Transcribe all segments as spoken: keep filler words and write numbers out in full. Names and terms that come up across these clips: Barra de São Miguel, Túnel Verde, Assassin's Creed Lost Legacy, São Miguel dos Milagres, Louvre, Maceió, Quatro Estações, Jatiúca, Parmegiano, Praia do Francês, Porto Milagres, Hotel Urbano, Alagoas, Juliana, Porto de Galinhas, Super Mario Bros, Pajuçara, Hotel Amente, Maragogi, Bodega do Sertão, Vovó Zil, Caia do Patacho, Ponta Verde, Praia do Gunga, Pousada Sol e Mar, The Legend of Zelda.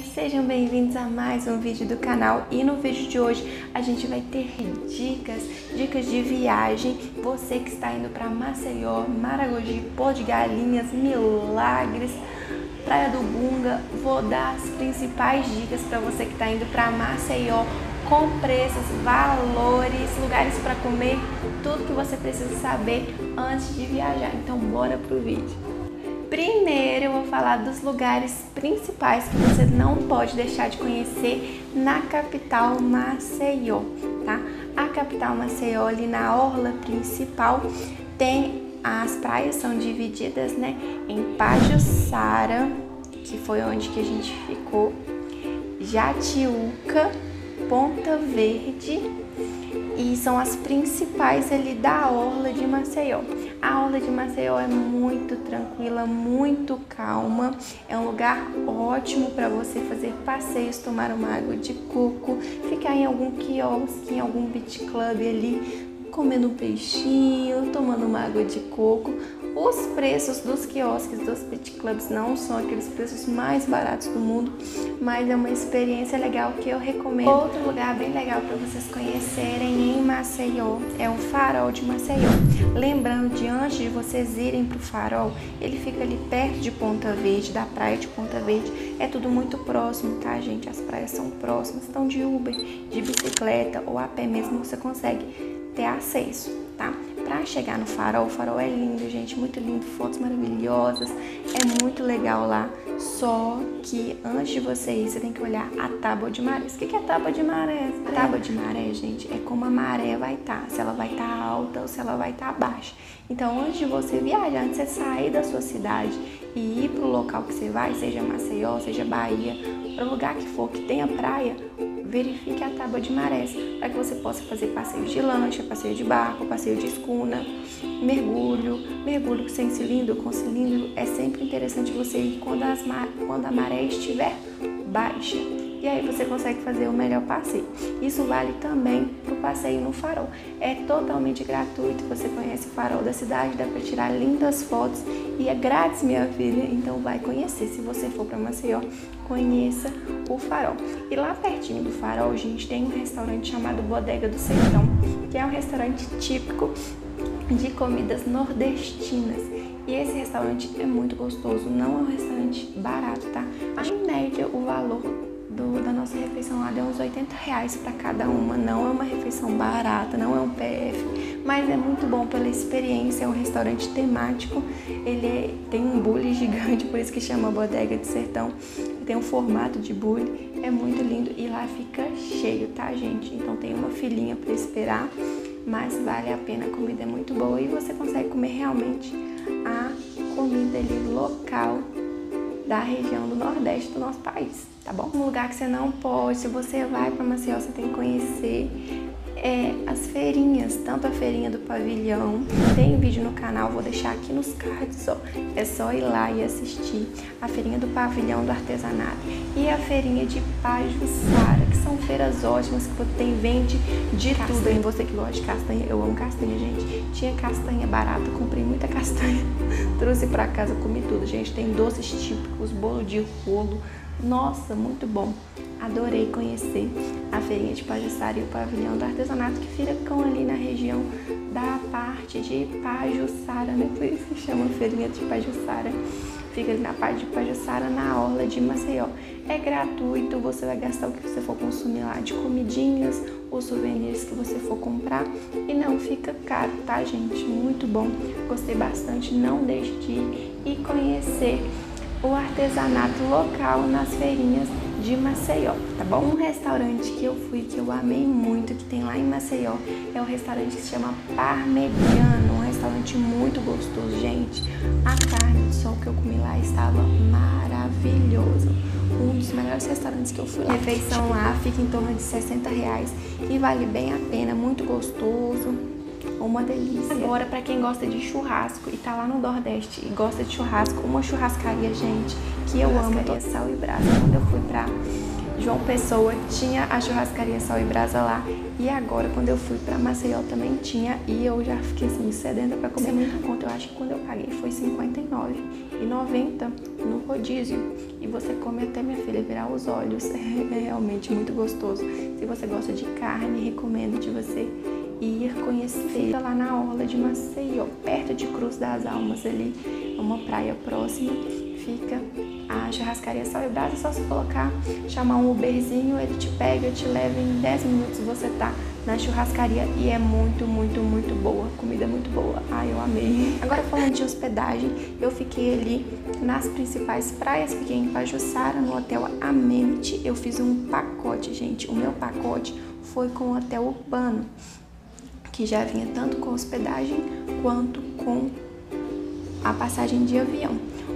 gente, sejam bem-vindos a mais um vídeo do canal. E no vídeo de hoje a gente vai ter dicas, dicas de viagem. Você que está indo para Maceió, Maragogi, Porto de Galinhas, Milagres, Praia do Gunga, vou dar as principais dicas para você que está indo para Maceió, com preços, valores, lugares para comer, tudo que você precisa saber antes de viajar. Então bora pro vídeo. Primeiro eu vou falar dos lugares principais que você não pode deixar de conhecer na capital Maceió, tá? A capital Maceió, ali na orla principal, tem as praias, são divididas, né, em Pajuçara, que foi onde que a gente ficou, Jatiúca, Ponta Verde, e são as principais ali da orla de Maceió. A orla de Maceió é muito tranquila, muito calma, é um lugar ótimo para você fazer passeios, tomar uma água de coco, ficar em algum quiosque, em algum beach club ali, comendo um peixinho, tomando uma água de coco. Os preços dos quiosques, dos beach clubs, não são aqueles preços mais baratos do mundo, mas é uma experiência legal que eu recomendo. Outro lugar bem legal para vocês conhecerem em Maceió é o Farol de Maceió. Lembrando de antes de vocês irem para o Farol, ele fica ali perto de Ponta Verde, da praia de Ponta Verde. É tudo muito próximo, tá, gente? As praias são próximas, então de Uber, de bicicleta ou a pé mesmo você consegue ter acesso, tá? Pra chegar no Farol, o Farol é lindo, gente, muito lindo, fotos maravilhosas, é muito legal lá, só que antes de você ir, você tem que olhar a tábua de marés. O que é a tábua de marés? A tábua de maré, gente, é como a maré vai estar, tá, se ela vai estar tá alta ou se ela vai estar tá baixa. Então, antes de você viajar, antes de você sair da sua cidade e ir pro local que você vai, seja Maceió, seja Bahia, para o lugar que for, que tenha praia, verifique a tábua de marés, para que você possa fazer passeio de lancha, passeio de barco, passeio de escuna, mergulho, mergulho sem cilindro, com cilindro. É sempre interessante você ir quando, as mar... quando a maré estiver baixa, e aí você consegue fazer o melhor passeio. Isso vale também para o passeio no Farol, é totalmente gratuito, você conhece o Farol da cidade, dá para tirar lindas fotos e é grátis, minha filha, então vai conhecer. Se você for para Maceió, conheça o Farol. E lá pertinho do Farol, gente, tem um restaurante chamado Bodega do Sertão, que é um restaurante típico de comidas nordestinas. E esse restaurante é muito gostoso, não é um restaurante barato, tá? Mas, em média, o valor do, da nossa refeição lá deu uns oitenta reais para cada uma. Não é uma refeição barata, não é um P F, mas é muito bom pela experiência. É um restaurante temático, ele é, tem um bule gigante, por isso que chama Bodega do Sertão. Tem um formato de bule, é muito lindo, e lá fica cheio, tá, gente? Então tem uma filinha para esperar, mas vale a pena, a comida é muito boa e você consegue comer realmente a comida ali local da região do Nordeste do nosso país, tá bom? Um lugar que você não pode, se você vai para Maceió, você tem que conhecer é, as feirinhas, tanto a feirinha do pavilhão, tem vídeo no canal, vou deixar aqui nos cards, ó, é só ir lá e assistir a feirinha do pavilhão do artesanato e a feirinha de Pajuçara, que são feiras ótimas, que tem, vende de castanha. Tudo, hein? Você que gosta de castanha, eu amo castanha, gente, tinha castanha barata, comprei muita castanha, trouxe pra casa, comi tudo, gente, tem doces típicos, bolo de rolo, nossa, muito bom. Adorei conhecer a feirinha de Pajuçara e o pavilhão do artesanato, que ficam ali na região da parte de Pajuçara, né? Por isso que chama feirinha de Pajuçara. Fica ali na parte de Pajuçara, na orla de Maceió. É gratuito, você vai gastar o que você for consumir lá de comidinhas, os souvenirs que você for comprar, e não fica caro, tá, gente? Muito bom, gostei bastante, não deixe de ir e conhecer o artesanato local nas feirinhas de Maceió, tá bom? Um restaurante que eu fui, que eu amei muito, que tem lá em Maceió, é um restaurante que se chama Parmegiano, um restaurante muito gostoso, gente. A carne de sol que eu comi lá estava maravilhosa, um dos melhores restaurantes que eu fui lá. A refeição lá fica em torno de sessenta reais e vale bem a pena, muito gostoso. uma delícia. Agora, para quem gosta de churrasco e tá lá no Nordeste e gosta de churrasco, uma churrascaria, gente, que eu amo, tô... Sal e Brasa. Quando eu fui pra João Pessoa, tinha a churrascaria Sal e Brasa lá. E agora, quando eu fui pra Maceió, também tinha. E eu já fiquei, assim, sedenta pra comer. Isso é muito conta. Eu acho que quando eu paguei foi cinquenta e nove reais e noventa centavos no rodízio. E você come até, minha filha, virar os olhos. É realmente muito gostoso. Se você gosta de carne, recomendo de você ir conhecer. Fica lá na orla de Maceió, perto de Cruz das Almas ali. Uma praia próxima. Fica a churrascaria Sal e Brasa, é só se colocar, chamar um Uberzinho, ele te pega, te leva em dez minutos, você tá na churrascaria e é muito, muito, muito boa. Comida muito boa. Ai, eu amei. Agora, falando de hospedagem, eu fiquei ali nas principais praias, fiquei em Pajuçara, no Hotel Amente. Eu fiz um pacote, gente. O meu pacote foi com o Hotel Urbano, que já vinha tanto com hospedagem quanto com a passagem de avião.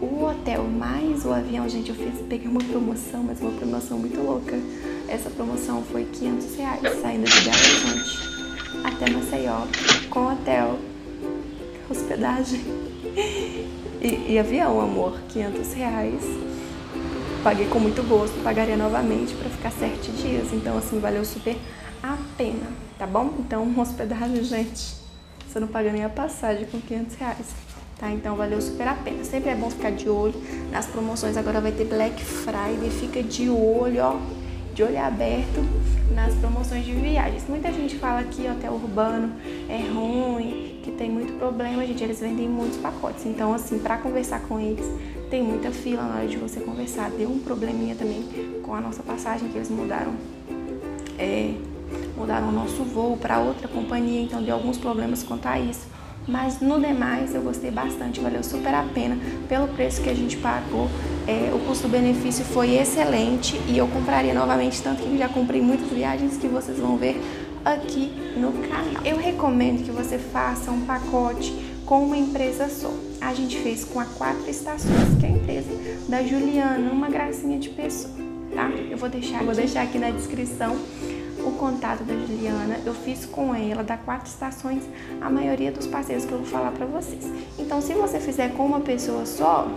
O hotel mais o avião, gente, eu fiz, peguei uma promoção, mas uma promoção muito louca. Essa promoção foi quinhentos reais, saindo de Belo Horizonte até Maceió, com hotel, hospedagem e, e avião, amor, quinhentos reais. Paguei com muito gosto, pagaria novamente para ficar sete dias, então assim, valeu super a pena, tá bom? Então, hospedagem, gente, você não paga nem a passagem com quinhentos reais. Tá, então valeu super a pena. Sempre é bom ficar de olho nas promoções. Agora vai ter Black Friday, fica de olho, ó, de olho aberto nas promoções de viagens. Muita gente fala que hotel urbano é ruim, que tem muito problema, gente. Eles vendem muitos pacotes, então assim, pra conversar com eles tem muita fila na hora de você conversar. Deu um probleminha também com a nossa passagem, que eles mudaram é, mudaram o nosso voo pra outra companhia, então deu alguns problemas quanto a isso. Mas no demais eu gostei bastante, valeu super a pena pelo preço que a gente pagou. É, o custo-benefício foi excelente e eu compraria novamente, tanto que já comprei muitas viagens que vocês vão ver aqui no canal. Eu recomendo que você faça um pacote com uma empresa só. A gente fez com a Quatro Estações, que é a empresa da Juliana, uma gracinha de pessoa, tá? Eu vou deixar, vou deixar aqui na descrição o contato da Juliana. Eu fiz com ela, da Quatro Estações, a maioria dos passeios que eu vou falar pra vocês. Então, se você fizer com uma pessoa só,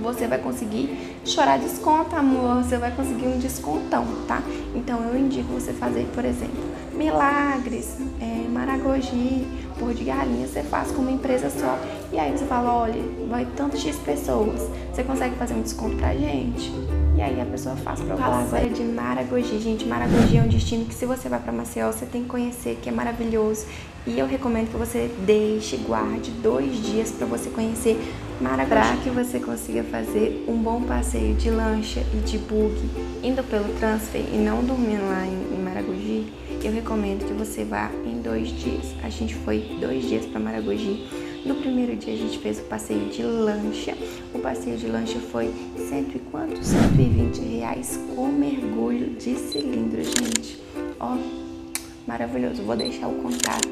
você vai conseguir chorar desconto, amor, você vai conseguir um descontão, tá? Então, eu indico você fazer, por exemplo, Milagres, é, Maragogi, Porto de Galinhas, você faz com uma empresa só. E aí você fala, olha, vai tanto X pessoas, você consegue fazer um desconto pra gente? E aí a pessoa faz pra você. Falar agora de Maragogi, gente. Maragogi é um destino que, se você vai pra Maceió, você tem que conhecer, que é maravilhoso. E eu recomendo que você deixe, guarde dois dias pra você conhecer Maragogi, pra que você consiga fazer um bom passeio de lancha e de buggy, indo pelo transfer e não dormindo lá em Maragogi. Eu recomendo que você vá em dois dias. A gente foi dois dias pra Maragogi. No primeiro dia a gente fez o passeio de lancha. O passeio de lancha foi cento e quanto? cento e vinte reais com mergulho de cilindro, gente. Ó, maravilhoso. Vou deixar o contato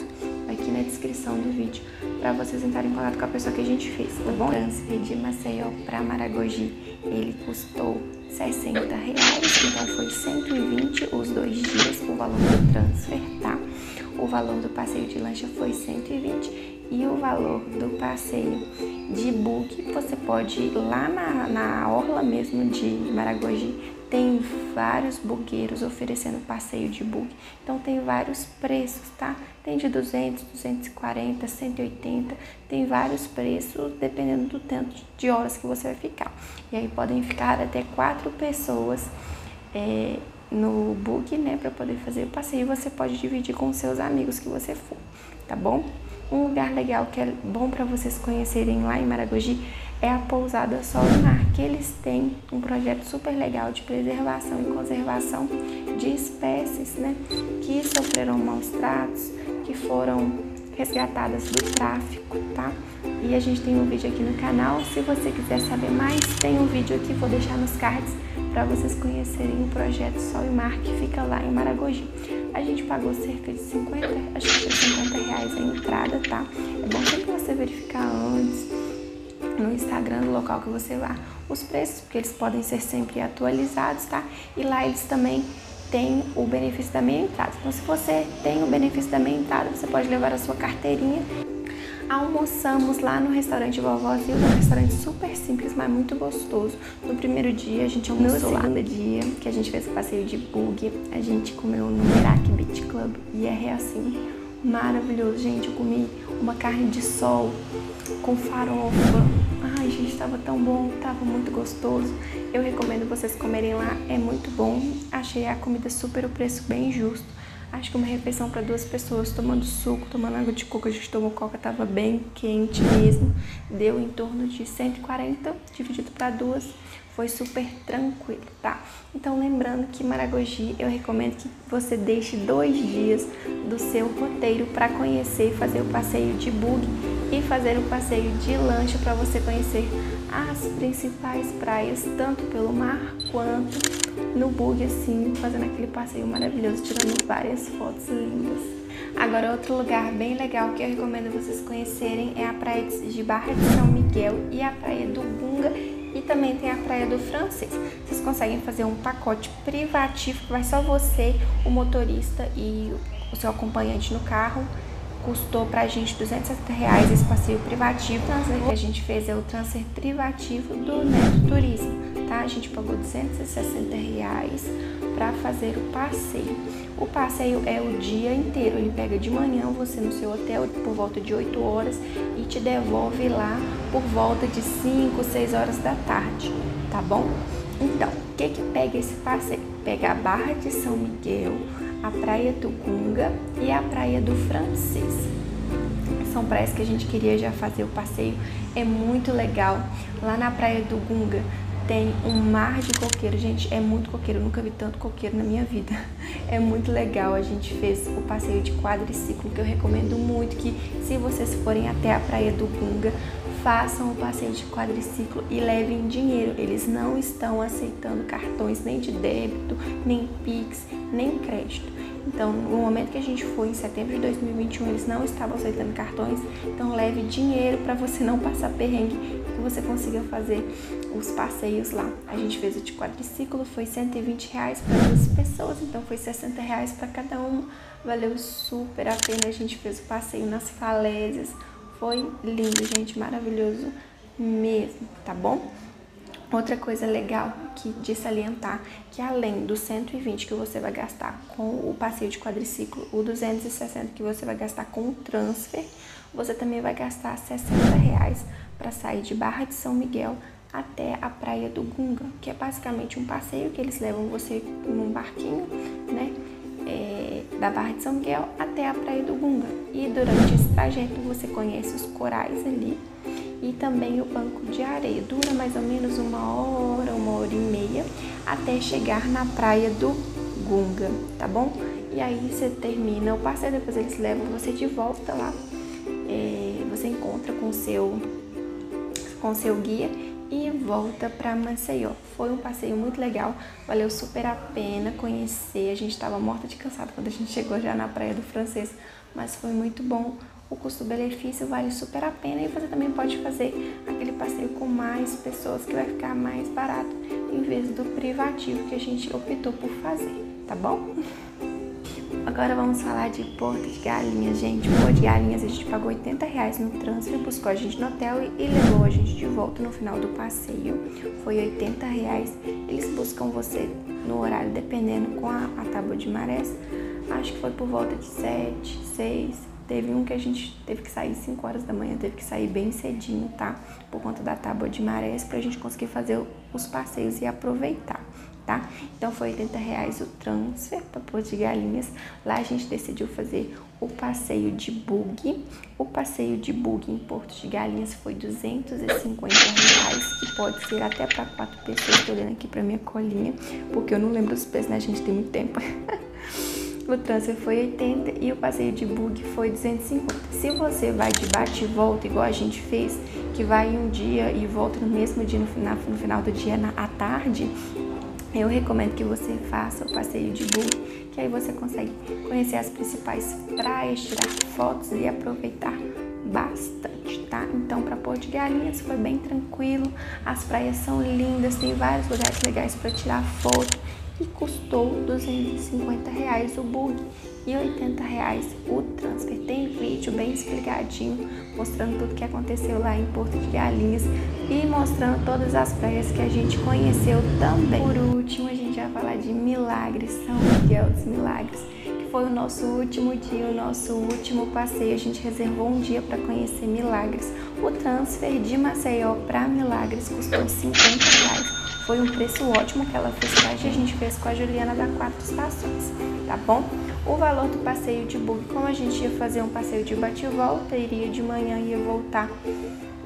aqui na descrição do vídeo para vocês entrarem em contato com a pessoa que a gente fez, tá bom? O transfer de Maceió para Maragogi, ele custou sessenta reais, então foi cento e vinte os dois dias o valor do transfer, tá? O valor do passeio de lancha foi cento e vinte. E o valor do passeio de buggy, você pode ir lá na, na orla mesmo de Maragogi. Tem vários bugueiros oferecendo passeio de buggy. Então tem vários preços, tá? Tem de duzentos, duzentos e quarenta, cento e oitenta. Tem vários preços, dependendo do tanto de horas que você vai ficar. E aí podem ficar até quatro pessoas é, no buggy, né? Pra poder fazer o passeio. Você pode dividir com seus amigos que você for, tá bom? Um lugar legal que é bom para vocês conhecerem lá em Maragogi é a Pousada Sol e Mar, que eles têm um projeto super legal de preservação e conservação de espécies, né, que sofreram maus tratos, que foram resgatadas do tráfico, tá? E a gente tem um vídeo aqui no canal, se você quiser saber mais, tem um vídeo aqui, vou deixar nos cards para vocês conhecerem o projeto Sol e Mar, que fica lá em Maragogi. A gente pagou cerca de cinquenta, acho que foi cinquenta reais a entrada, tá? É bom sempre você verificar antes no Instagram do local que você vá os preços, porque eles podem ser sempre atualizados, tá? E lá eles também tem o benefício da meia entrada. Então, se você tem o benefício da meia entrada, você pode levar a sua carteirinha. Almoçamos lá no restaurante Vovó Zil, um restaurante super simples, mas muito gostoso. No primeiro dia a gente almoçou lá. No segundo dia, que a gente fez o passeio de bug, a gente comeu no Meraki Beach Club e é real assim, maravilhoso, gente. Eu comi uma carne de sol com farofa. Ai, gente, estava tão bom, estava muito gostoso. Eu recomendo vocês comerem lá, é muito bom. Achei a comida super, o preço bem justo. Acho que uma refeição para duas pessoas, tomando suco, tomando água de coco. A gente tomou coca, tava bem quente mesmo. Deu em torno de cento e quarenta, dividido para duas. Foi super tranquilo, tá? Então, lembrando que Maragogi, eu recomendo que você deixe dois dias do seu roteiro para conhecer, fazer o passeio de buggy e fazer o passeio de lancha para você conhecer as principais praias, tanto pelo mar quanto no buggy, assim, fazendo aquele passeio maravilhoso, tirando várias fotos lindas. Agora, outro lugar bem legal que eu recomendo vocês conhecerem é a praia de Barra de São Miguel e a praia do Gunga, e também tem a Praia do Francês. Vocês conseguem fazer um pacote privativo que vai só você, o motorista e o seu acompanhante no carro. Custou pra gente duzentos e setenta reais esse passeio privativo. O transfer que a gente fez é o transfer privativo do Neto Turismo, tá? A gente pagou duzentos e sessenta reais pra fazer o passeio. O passeio é o dia inteiro, ele pega de manhã você no seu hotel por volta de oito horas e te devolve lá por volta de cinco, seis horas da tarde, tá bom? Então, o que que pega esse passeio? Pega a Barra de São Miguel, a Praia do Gunga e a Praia do Francês. São praias que a gente queria já fazer o passeio, é muito legal. Lá na Praia do Gunga tem um mar de coqueiro, gente, é muito coqueiro, eu nunca vi tanto coqueiro na minha vida. É muito legal, a gente fez o passeio de quadriciclo, que eu recomendo muito que, se vocês forem até a Praia do Gunga, façam o passeio de quadriciclo e levem dinheiro. Eles não estão aceitando cartões nem de débito, nem Pix, nem crédito. Então, no momento que a gente foi, em setembro de dois mil e vinte e um, eles não estavam aceitando cartões. Então, leve dinheiro para você não passar perrengue, que você consiga fazer os passeios lá. A gente fez o de quadriciclo, foi cento e vinte reais para duas pessoas, então foi sessenta reais para cada uma. Valeu super a pena, a gente fez o passeio nas falésias. Foi lindo, gente, maravilhoso mesmo, tá bom? Outra coisa legal que de salientar, que além dos cento e vinte que você vai gastar com o passeio de quadriciclo, o duzentos e sessenta que você vai gastar com o transfer, você também vai gastar sessenta reais para sair de Barra de São Miguel até a Praia do Gunga, que é basicamente um passeio que eles levam você num barquinho, né? É, da Barra de São Miguel até a Praia do Gunga, e durante esse trajeto você conhece os corais ali e também o banco de areia. Dura mais ou menos uma hora, uma hora e meia, até chegar na Praia do Gunga, tá bom? E aí você termina o passeio, depois eles levam você de volta lá, é, você encontra com seu, com seu guia e volta para Maceió. Foi um passeio muito legal, valeu super a pena conhecer. A gente estava morta de cansado quando a gente chegou já na Praia do Francês, mas foi muito bom. O custo-benefício vale super a pena, e você também pode fazer aquele passeio com mais pessoas, que vai ficar mais barato, em vez do privativo que a gente optou por fazer, tá bom? Agora vamos falar de Porto de Galinhas, gente. Porto de Galinhas a gente pagou oitenta reais no transfer, buscou a gente no hotel e, e levou a gente de volta no final do passeio. Foi oitenta reais. Eles buscam você no horário, dependendo com a, a tábua de marés. Acho que foi por volta de sete, seis. Teve um que a gente teve que sair cinco horas da manhã, teve que sair bem cedinho, tá? Por conta da tábua de marés, pra gente conseguir fazer os passeios e aproveitar. Tá? Então foi oitenta reais o transfer para Porto de Galinhas. Lá a gente decidiu fazer o passeio de buggy. O passeio de buggy em Porto de Galinhas foi duzentos e cinquenta reais, que pode ser até para quatro pessoas. Estou olhando aqui para minha colinha, porque eu não lembro os preços, né? A gente tem muito tempo. O transfer foi oitenta e o passeio de buggy foi duzentos e cinquenta. Se você vai de bate e volta, igual a gente fez, que vai um dia e volta no mesmo dia, no final, no final do dia, na, à tarde, eu recomendo que você faça o passeio de buggy, que aí você consegue conhecer as principais praias, tirar fotos e aproveitar bastante, tá? Então, para Porto de Galinhas foi bem tranquilo, as praias são lindas, tem vários lugares legais para tirar foto e custou duzentos e cinquenta reais o bug e oitenta reais o transfer. Tem vídeo bem explicadinho mostrando tudo que aconteceu lá em Porto de Galinhas e mostrando todas as praias que a gente conheceu também. Por último, a gente vai falar de Milagres, São Miguel dos Milagres, que foi o nosso último dia, o nosso último passeio. A gente reservou um dia para conhecer Milagres. O transfer de Maceió para Milagres custou cinquenta reais. Foi um preço ótimo que ela fez pra gente, a gente fez com a Juliana da Quatro Estações, tá bom? O valor do passeio de bug, como a gente ia fazer um passeio de bate-volta, iria de manhã e ia voltar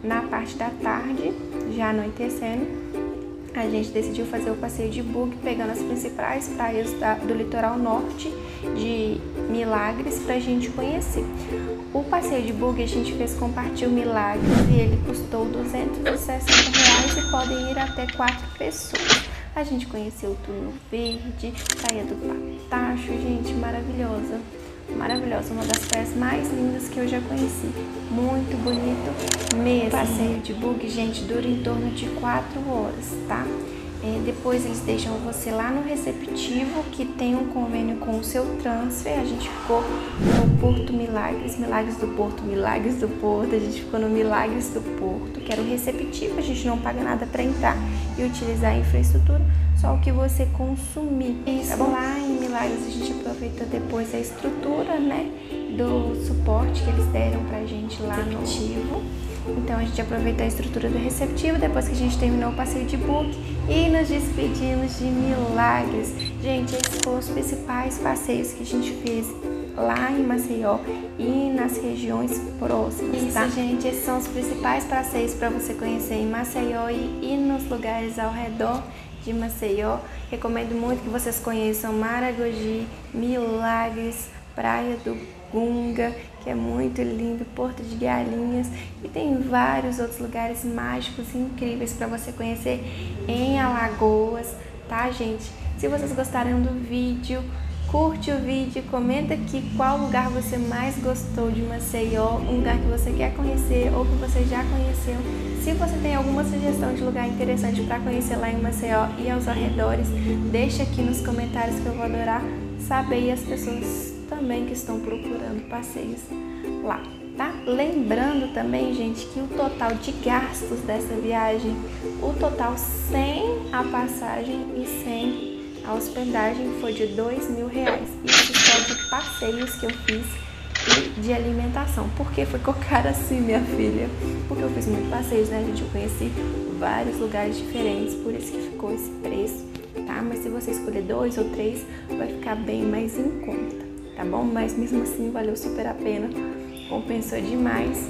na parte da tarde, já anoitecendo, a gente decidiu fazer o passeio de bug, pegando as principais praias da, do litoral norte de Milagres pra gente conhecer. O passeio de bug a gente fez com o Partiu Milagres e ele custou duzentos e sessenta reais e podem ir até quatro pessoas. A gente conheceu o Túnel Verde, Caia do Patacho, gente, maravilhosa, maravilhosa, uma das praias mais lindas que eu já conheci, muito bonito mesmo. O passeio de bug, gente, dura em torno de quatro horas, tá? É, depois eles deixam você lá no receptivo, que tem um convênio com o seu transfer. A gente ficou no Porto Milagres, Milagres do Porto, Milagres do Porto, a gente ficou no Milagres do Porto, que era o receptivo, a gente não paga nada para entrar e utilizar a infraestrutura, só o que você consumir. Isso, tá bom? Lá em Milagres a gente aproveitou depois a estrutura, né, do suporte que eles deram pra gente lá no receptivo. Então a gente aproveitou a estrutura do receptivo depois que a gente terminou o passeio de bug e nos despedimos de Milagres. Gente, esses foram os principais passeios que a gente fez lá em Maceió e nas regiões próximas. Isso, tá, gente? Esses são os principais passeios para você conhecer em Maceió e, e nos lugares ao redor de Maceió. Recomendo muito que vocês conheçam Maragogi, Milagres, Praia do Gunga, que é muito lindo, Porto de Galinhas, e tem vários outros lugares mágicos e incríveis para você conhecer em Alagoas, tá, gente? Se vocês gostaram do vídeo, curte o vídeo, comenta aqui qual lugar você mais gostou de Maceió, um lugar que você quer conhecer ou que você já conheceu. Se você tem alguma sugestão de lugar interessante para conhecer lá em Maceió e aos arredores, deixa aqui nos comentários que eu vou adorar saber, e as pessoas também que estão procurando passeios lá, tá? Lembrando também, gente, que o total de gastos dessa viagem, o total sem a passagem e sem a hospedagem, foi de dois mil reais. Isso só de passeios que eu fiz e de alimentação. Por que ficou caro assim, minha filha? Porque eu fiz muitos passeios, né, gente? Eu conheci vários lugares diferentes, por isso que ficou esse preço, tá? Mas se você escolher dois ou três, vai ficar bem mais em conta, tá bom? Mas mesmo assim, valeu super a pena, compensou demais.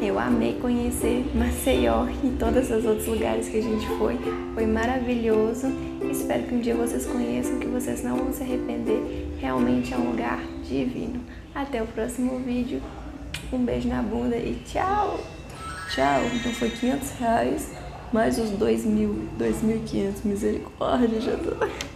Eu amei conhecer Maceió e todos os outros lugares que a gente foi, foi maravilhoso. Espero que um dia vocês conheçam, que vocês não vão se arrepender, realmente é um lugar divino. Até o próximo vídeo, um beijo na bunda e tchau! Tchau, então foi quinhentos reais, mais os dois mil, dois mil e quinhentos, misericórdia, já tô...